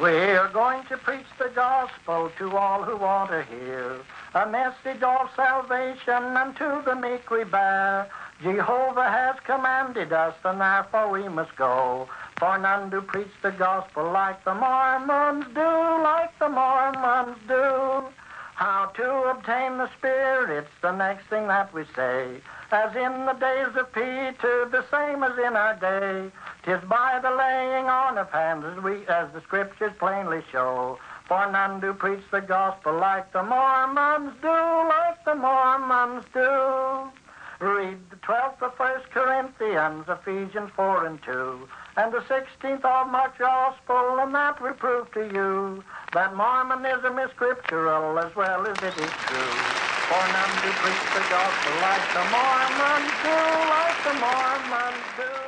We are going to preach the gospel to all who want to hear, a message of salvation unto the meek we bear. Jehovah has commanded us, and therefore we must go. For none do preach the gospel like the Mormons do, like the Mormons do. How to obtain the Spirit, it's the next thing that we say. As in the days of Peter, the same as in our day. 'Tis by the laying on of hands, as the Scriptures plainly show. For none do preach the gospel like the Mormons do, like the Mormons do. Read the 12th of 1 Corinthians, Ephesians 4 and 2, and the 16th of Mark's Gospel, and that will prove to you that Mormonism is scriptural as well as it is true. For none do preach the gospel like the Mormons do, like the Mormons do.